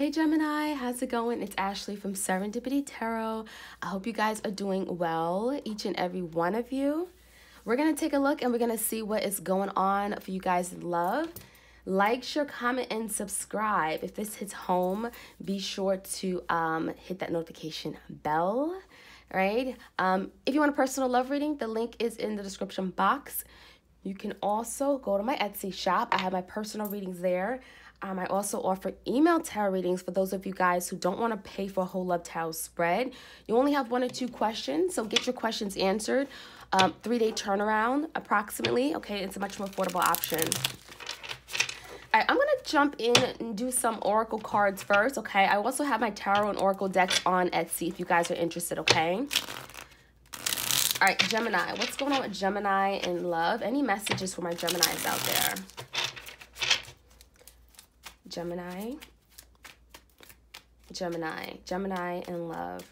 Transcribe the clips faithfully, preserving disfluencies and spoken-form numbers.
Hey Gemini, how's it going? It's Ashley from Serendipity Tarot. I hope you guys are doing well, each and every one of you. We're going to take a look and we're going to see what is going on for you guys in love. Like, share, comment, and subscribe. If this hits home, be sure to um, hit that notification bell, right? Um, if you want a personal love reading, the link is in the description box. You can also go to my Etsy shop. I have my personal readings there. Um, I also offer email tarot readings for those of you guys who don't want to pay for a whole love tarot spread. You only have one or two questions, so get your questions answered. Um, three-day turnaround, approximately. Okay, it's a much more affordable option. All right, I'm going to jump in and do some oracle cards first, okay? I also have my tarot and oracle decks on Etsy if you guys are interested, okay? All right, Gemini. What's going on with Gemini and love? Any messages for my Geminis out there? Gemini, Gemini, Gemini and love.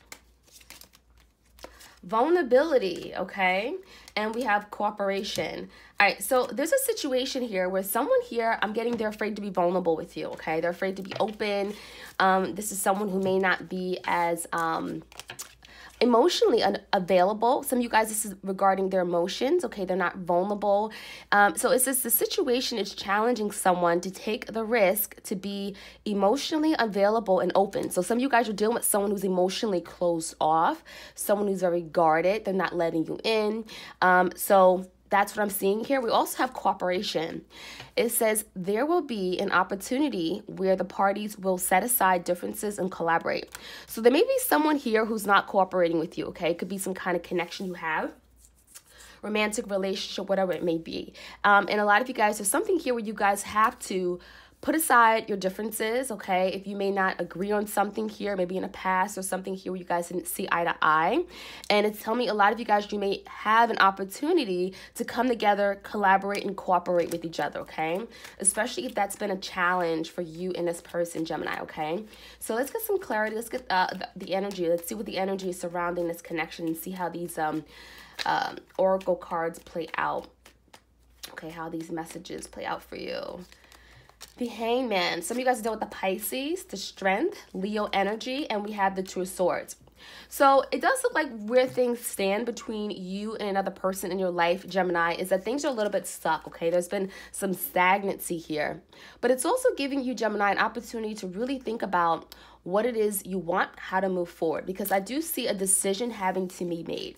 Vulnerability, okay? And we have cooperation. All right, so there's a situation here where someone here, I'm getting they're afraid to be vulnerable with you, okay? They're afraid to be open. Um, this is someone who may not be as um, emotionally unavailable. Some of you guys, this is regarding their emotions, okay? They're not vulnerable. Um, so it says the situation is challenging someone to take the risk to be emotionally available and open. So some of you guys are dealing with someone who's emotionally closed off, someone who's very guarded. They're not letting you in. Um, so that's what I'm seeing here. We also have cooperation. It says there will be an opportunity where the parties will set aside differences and collaborate. So there may be someone here who's not cooperating with you, okay? It could be some kind of connection you have, romantic relationship, whatever it may be. Um, and a lot of you guys, there's something here where you guys have to put aside your differences, okay? If you may not agree on something here, maybe in the past or something here where you guys didn't see eye to eye. And it's telling me a lot of you guys, you may have an opportunity to come together, collaborate, and cooperate with each other, okay? Especially if that's been a challenge for you and this person, Gemini, okay? So let's get some clarity. Let's get uh, the energy. Let's see what the energy is surrounding this connection and see how these um, um, oracle cards play out, okay? How these messages play out for you. The Hangman. Some of you guys deal with the Pisces, the Strength, Leo energy, and we have the Two of Swords. So it does look like where things stand between you and another person in your life, Gemini, is that things are a little bit stuck, okay? There's been some stagnancy here. But it's also giving you, Gemini, an opportunity to really think about what it is you want, how to move forward, because I do see a decision having to be made.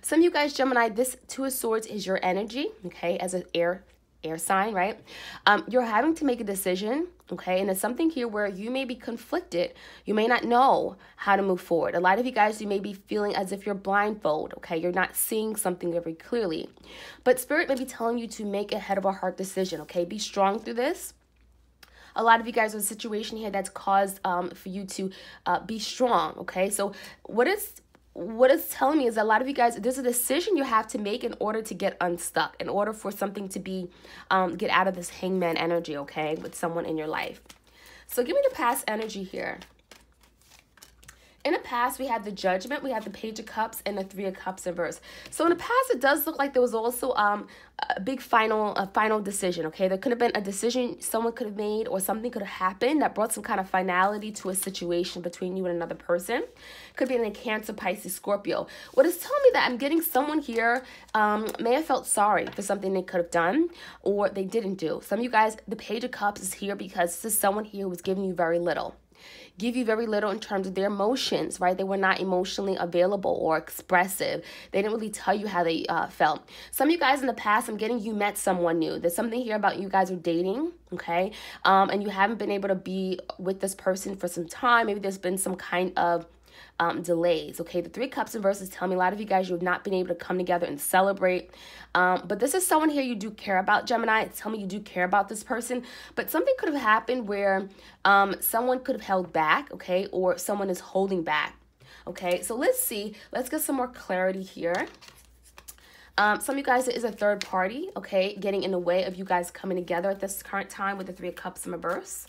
Some of you guys, Gemini, this Two of Swords is your energy, okay, as an air air sign, right? Um, you're having to make a decision, okay? And it's something here where you may be conflicted. You may not know how to move forward. A lot of you guys, you may be feeling as if you're blindfolded, okay? You're not seeing something very clearly. But Spirit may be telling you to make a head of a heart decision, okay? Be strong through this. A lot of you guys are in a situation here that's caused um, for you to uh, be strong, okay? So what is... What it's telling me is a lot of you guys, there's a decision you have to make in order to get unstuck, in order for something to be, um, get out of this Hangman energy, okay, with someone in your life. So give me the past energy here. In the past, we have the Judgment, we have the Page of Cups, and the Three of Cups in reverse. So in the past, it does look like there was also um, a big final a final decision, okay? There could have been a decision someone could have made or something could have happened that brought some kind of finality to a situation between you and another person. Could be in a Cancer, Pisces, Scorpio. What is telling me that I'm getting someone here um, may have felt sorry for something they could have done or they didn't do. Some of you guys, the Page of Cups is here because this is someone here who was giving you very little. Give you very little in terms of their emotions, right? They were not emotionally available or expressive. They didn't really tell you how they uh, felt. Some of you guys in the past, I'm getting you met someone new. There's something here about you guys are dating, okay? Um, and you haven't been able to be with this person for some time. Maybe there's been some kind of um, delays, okay? The Three Cups and verses tell me a lot of you guys, you have not been able to come together and celebrate. Um, but this is someone here you do care about, Gemini. Tell me you do care about this person. But something could have happened where um, someone could have held back, okay? Or someone is holding back, okay? So let's see. Let's get some more clarity here. Um, some of you guys, it is a third party, okay? Getting in the way of you guys coming together at this current time with the Three of Cups in reverse.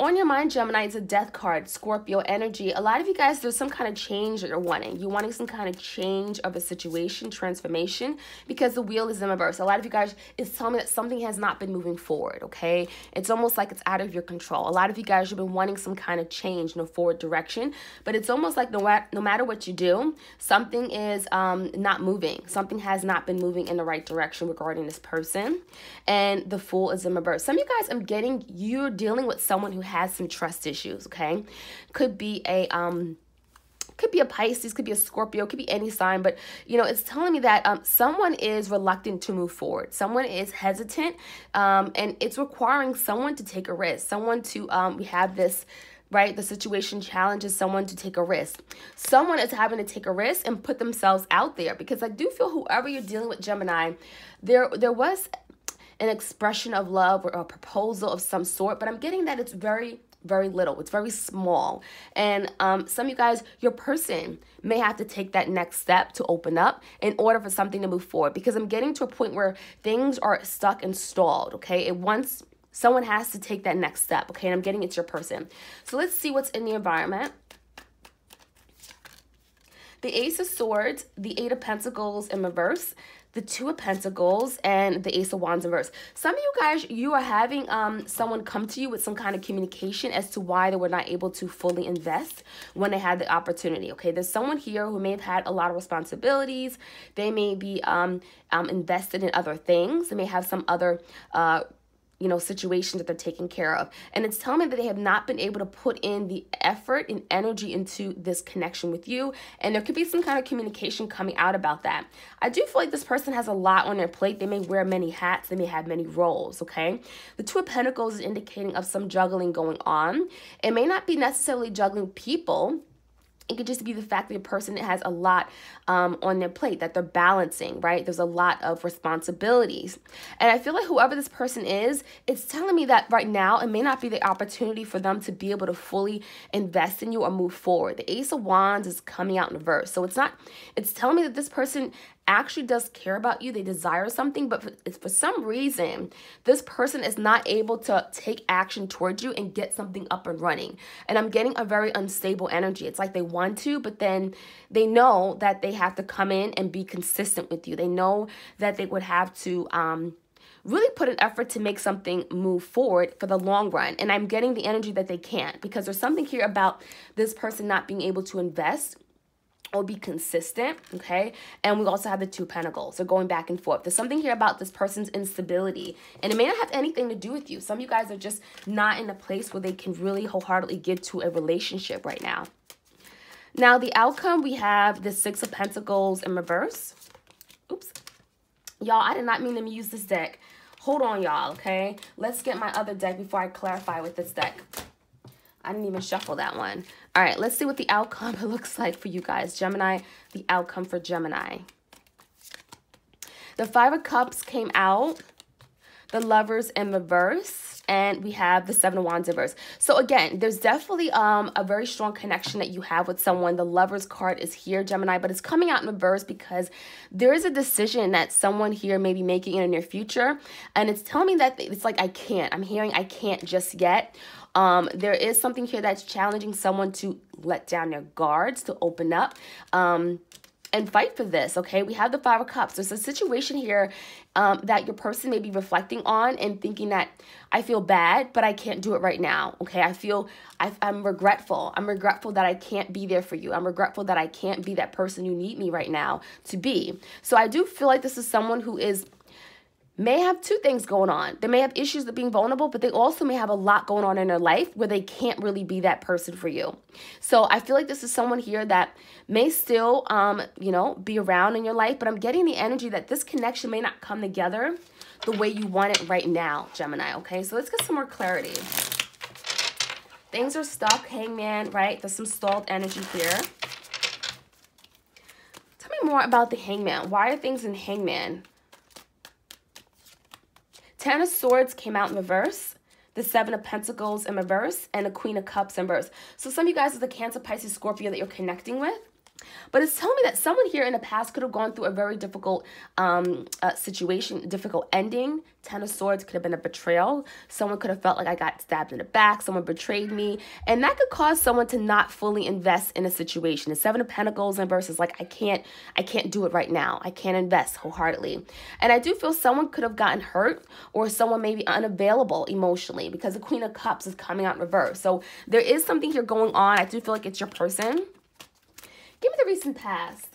On your mind, Gemini, is a death card, Scorpio energy. A lot of you guys, there's some kind of change that you're wanting. You're wanting some kind of change of a situation, transformation, because the wheel is in reverse. A lot of you guys is telling me that something has not been moving forward, okay? It's almost like it's out of your control. A lot of you guys, you've been wanting some kind of change in a forward direction, but it's almost like no, no matter what you do, something is um, not moving. Something has not been moving in the right direction regarding this person, and the Fool is in reverse. Some of you guys, I'm getting you're dealing with someone who has some trust issues, okay? Could be a um could be a Pisces, could be a Scorpio, could be any sign, but you know, it's telling me that um someone is reluctant to move forward, someone is hesitant, um and it's requiring someone to take a risk, someone to um we have this, right? The situation challenges someone to take a risk. Someone is having to take a risk and put themselves out there, because I do feel whoever you're dealing with, Gemini, there there was an expression of love or a proposal of some sort, but I'm getting that it's very, very little. It's very small. And um, some of you guys, your person may have to take that next step to open up in order for something to move forward, because I'm getting to a point where things are stuck and stalled, okay? It wants, someone has to take that next step, okay? And I'm getting it's your person. So let's see what's in the environment. The Ace of Swords, the Eight of Pentacles in reverse, the Two of Pentacles, and the Ace of Wands in reverse. Some of you guys, you are having um someone come to you with some kind of communication as to why they were not able to fully invest when they had the opportunity, okay? There's someone here who may have had a lot of responsibilities. They may be um, um invested in other things. They may have some other uh you know, situation that they're taking care of. And it's telling me that they have not been able to put in the effort and energy into this connection with you. And there could be some kind of communication coming out about that. I do feel like this person has a lot on their plate. They may wear many hats. They may have many roles, okay? The Two of Pentacles is indicating of some juggling going on. It may not be necessarily juggling people. It could just be the fact that a person has a lot um, on their plate that they're balancing, right? There's a lot of responsibilities. And I feel like whoever this person is, it's telling me that right now it may not be the opportunity for them to be able to fully invest in you or move forward. The Ace of Wands is coming out in reverse. So it's not, it's telling me that this person actually does care about you. They desire something, but for, for some reason, this person is not able to take action towards you and get something up and running. And I'm getting a very unstable energy. It's like they want to, but then they know that they have to come in and be consistent with you. They know that they would have to um, really put an effort to make something move forward for the long run. And I'm getting the energy that they can't, because there's something here about this person not being able to invest or be consistent, okay? And we also have the Two Pentacles. They're going back and forth. There's something here about this person's instability, and it may not have anything to do with you. Some of you guys are just not in a place where they can really wholeheartedly give to a relationship right now. Now, the outcome, we have the Six of Pentacles in reverse. Oops. Y'all, I did not mean to use this deck. Hold on, y'all, okay? Let's get my other deck before I clarify with this deck. I didn't even shuffle that one. All right, let's see what the outcome looks like for you guys. Gemini, the outcome for Gemini. The Five of Cups came out, the Lovers in reverse, and we have the Seven of Wands in reverse. So again, there's definitely um, a very strong connection that you have with someone. The Lovers card is here, Gemini, but it's coming out in reverse because there is a decision that someone here may be making in the near future, and it's telling me that it's like, I can't. I'm hearing I can't just yet. Um, there is something here that's challenging someone to let down their guards, to open up, um, and fight for this, okay? We have the Five of Cups. There's a situation here um, that your person may be reflecting on and thinking that I feel bad, but I can't do it right now, okay? I feel, I, I'm regretful. I'm regretful that I can't be there for you. I'm regretful that I can't be that person you need me right now to be. So I do feel like this is someone who is may have two things going on. They may have issues of being vulnerable, but they also may have a lot going on in their life where they can't really be that person for you. So I feel like this is someone here that may still, um, you know, be around in your life, but I'm getting the energy that this connection may not come together the way you want it right now, Gemini, okay? So let's get some more clarity. Things are stuck, Hangman, right? There's some stalled energy here. Tell me more about the Hangman. Why are things in Hangman? Ten of Swords came out in reverse, the Seven of Pentacles in reverse, and the Queen of Cups in reverse. So some of you guys are the Cancer, Pisces, Scorpio that you're connecting with. But it's telling me that someone here in the past could have gone through a very difficult um, uh, situation, difficult ending. Ten of Swords could have been a betrayal. Someone could have felt like I got stabbed in the back. Someone betrayed me. And that could cause someone to not fully invest in a situation. The Seven of Pentacles in verse is like, I can't, I can't do it right now. I can't invest wholeheartedly. And I do feel someone could have gotten hurt, or someone may be unavailable emotionally, because the Queen of Cups is coming out in reverse. So there is something here going on. I do feel like it's your person. Give me the recent past.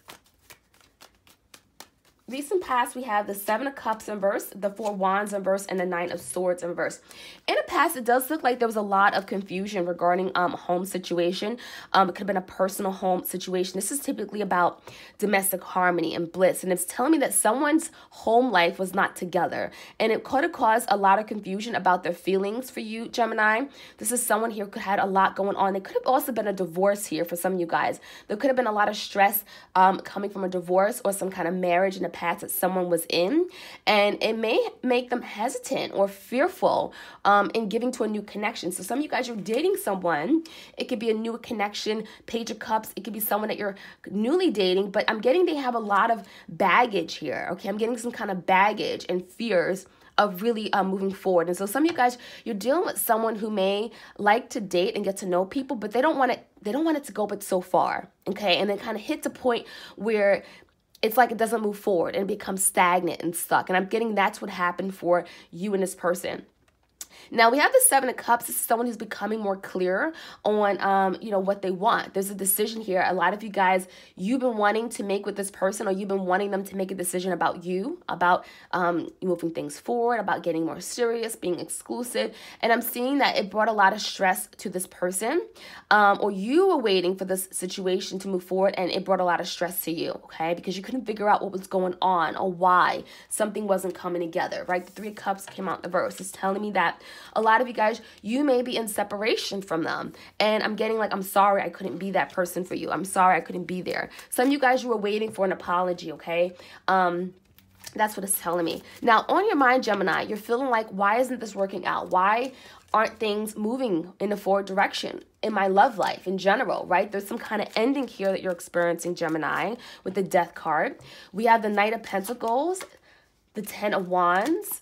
Recent past, we have the Seven of Cups in verse, the Four Wands in verse, and the Nine of Swords in verse. In the past, it does look like there was a lot of confusion regarding um home situation. Um, it could have been a personal home situation. This is typically about domestic harmony and bliss, and it's telling me that someone's home life was not together, and it could have caused a lot of confusion about their feelings for you, Gemini. This is someone here who had a lot going on. There could have also been a divorce here for some of you guys. There could have been a lot of stress um coming from a divorce or some kind of marriage in the path that someone was in, and it may make them hesitant or fearful um, in giving to a new connection. So some of you guys, you're dating someone. It could be a new connection, Page of Cups. It could be someone that you're newly dating, but I'm getting they have a lot of baggage here, okay? I'm getting some kind of baggage and fears of really um, moving forward. And so some of you guys, you're dealing with someone who may like to date and get to know people, but they don't want it, they don't want it to go but so far, okay? And then kind of hit the point where it's like it doesn't move forward and becomes stagnant and stuck. And I'm getting that's what happened for you and this person. Now, we have the Seven of Cups. This is someone who's becoming more clear on, um, you know, what they want. There's a decision here. A lot of you guys, you've been wanting to make with this person, or you've been wanting them to make a decision about you, about um, moving things forward, about getting more serious, being exclusive. And I'm seeing that it brought a lot of stress to this person, um, or you were waiting for this situation to move forward, and it brought a lot of stress to you, okay? Because you couldn't figure out what was going on or why something wasn't coming together, right? The Three of Cups came out in the verse. It's telling me that a lot of you guys, you may be in separation from them. And I'm getting like, I'm sorry I couldn't be that person for you. I'm sorry I couldn't be there. Some of you guys, you were waiting for an apology, okay? Um... That's what it's telling me. Now, on your mind, Gemini, you're feeling like, why isn't this working out? Why aren't things moving in a forward direction in my love life in general, right? There's some kind of ending here that you're experiencing, Gemini, with the Death card. We have the Knight of Pentacles, the Ten of Wands,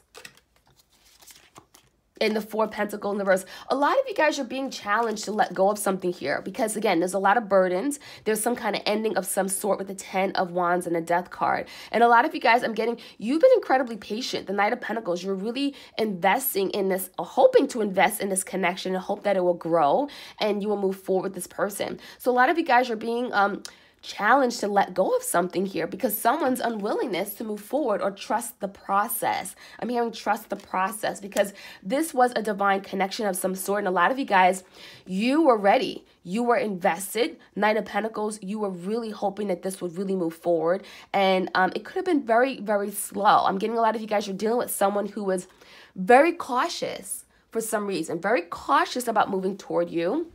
in the Four Pentacles in the verse. A lot of you guys are being challenged to let go of something here, because again, there's a lot of burdens. There's some kind of ending of some sort with the Ten of Wands and the Death card. And a lot of you guys, I'm getting, you've been incredibly patient. The Knight of Pentacles, you're really investing in this, hoping to invest in this connection and hope that it will grow and you will move forward with this person. So a lot of you guys are being um challenged to let go of something here because someone's unwillingness to move forward or trust the process. I'm hearing trust the process, because this was a divine connection of some sort. And a lot of you guys, you were ready. You were invested. Knight of Pentacles, you were really hoping that this would really move forward. And um, it could have been very, very slow. I'm getting a lot of you guys, you're dealing with someone who was very cautious for some reason, very cautious about moving toward you.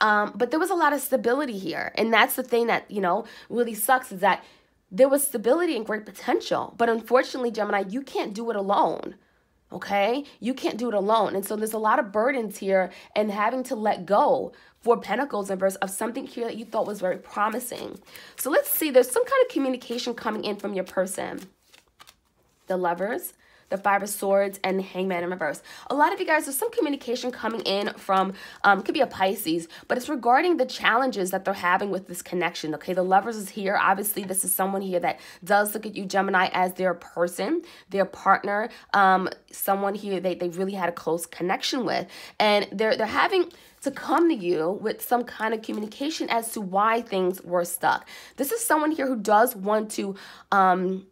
Um, but there was a lot of stability here. And that's the thing that, you know, really sucks, is that there was stability and great potential. But unfortunately, Gemini, you can't do it alone. Okay? You can't do it alone. And so there's a lot of burdens here and having to let go, Four Pentacles in verse, of something here that you thought was very promising. So let's see. There's some kind of communication coming in from your person. The Lovers, the Five of Swords, and the Hangman in reverse. A lot of you guys, there's some communication coming in from, um, could be a Pisces, but it's regarding the challenges that they're having with this connection, okay? The Lovers is here. Obviously, this is someone here that does look at you, Gemini, as their person, their partner, um, someone here they, they really had a close connection with. And they're, they're having to come to you with some kind of communication as to why things were stuck. This is someone here who does want to, um,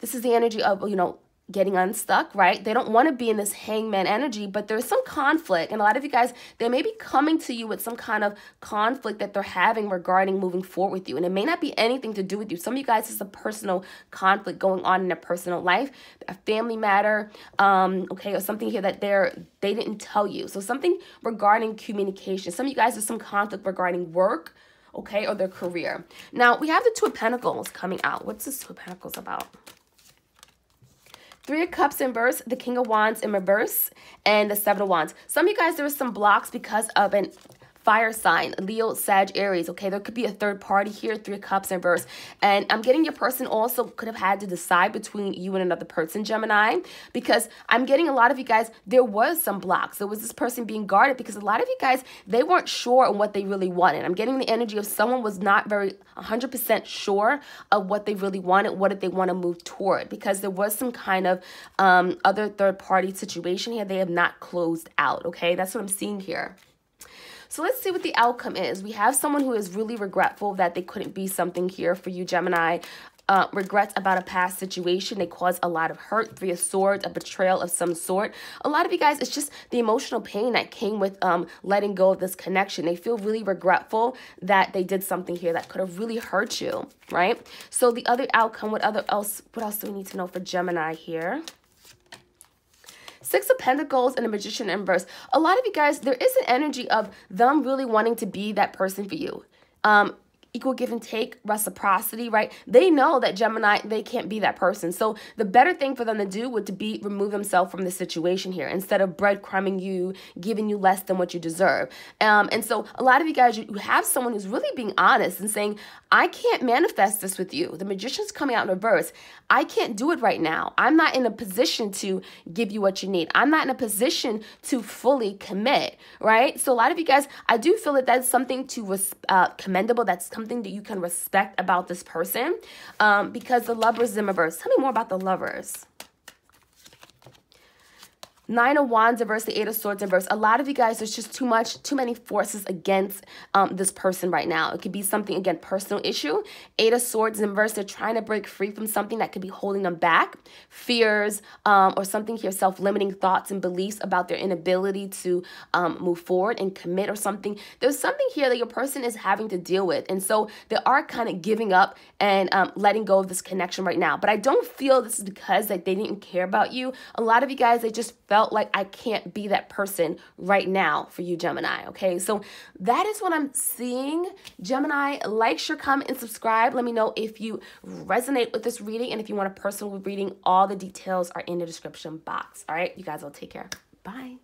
this is the energy of, you know, getting unstuck, right? They don't want to be in this Hangman energy, but there's some conflict. And a lot of you guys, they may be coming to you with some kind of conflict that they're having regarding moving forward with you. And it may not be anything to do with you. Some of you guys, it's a personal conflict going on in their personal life, a family matter, um, okay, or something here that they're, they didn't tell you. So something regarding communication. Some of you guys, there's some conflict regarding work, okay, or their career. Now, we have the Two of Pentacles coming out. What's this Two of Pentacles about? Three of Cups in verse, the King of Wands in reverse, and the Seven of Wands. Some of you guys, there were some blocks because of an fire sign, Leo, Sag, Aries, okay? There could be a third party here, Three Cups in reverse. And I'm getting your person also could have had to decide between you and another person, Gemini, because I'm getting a lot of you guys, there was some blocks. There was this person being guarded because a lot of you guys, they weren't sure on what they really wanted. I'm getting the energy of someone was not very one hundred percent sure of what they really wanted, what did they want to move toward, because there was some kind of um, other third party situation here they have not closed out, okay? That's what I'm seeing here. So let's see what the outcome is. We have someone who is really regretful that they couldn't be something here for you, Gemini. Uh, regrets about a past situation. They caused a lot of hurt. Three of Swords, a betrayal of some sort. A lot of you guys, it's just the emotional pain that came with um, letting go of this connection. They feel really regretful that they did something here that could have really hurt you, right? So the other outcome, what other else? What else do we need to know for Gemini here? Six of Pentacles and a Magician in reverse. A lot of you guys, there is an energy of them really wanting to be that person for you. Um, equal give and take, reciprocity, right? They know that Gemini, they can't be that person. So the better thing for them to do would to be remove themselves from the situation here instead of breadcrumbing you, giving you less than what you deserve. Um, and so a lot of you guys, you have someone who's really being honest and saying, I can't manifest this with you. The Magician's coming out in reverse. I can't do it right now. I'm not in a position to give you what you need. I'm not in a position to fully commit, right? So a lot of you guys, I do feel that that's something to uh, commendable. That's something that you can respect about this person, um, because the Lovers in reverse. Tell me more about the Lovers. Nine of Wands in reverse, the Eight of Swords in reverse. A lot of you guys, there's just too much, too many forces against um, this person right now. It could be something, again, personal issue. Eight of Swords in reverse, they're trying to break free from something that could be holding them back. Fears um, or something here, self-limiting thoughts and beliefs about their inability to um, move forward and commit or something. There's something here that your person is having to deal with. And so they are kind of giving up and um, letting go of this connection right now. But I don't feel this is because like, they didn't care about you. A lot of you guys, they just felt Felt like I can't be that person right now for you, Gemini, okay? So that is what I'm seeing. Gemini, like, share, comment, and subscribe. Let me know if you resonate with this reading and if you want a personal reading. All the details are in the description box, all right? You guys all take care. Bye.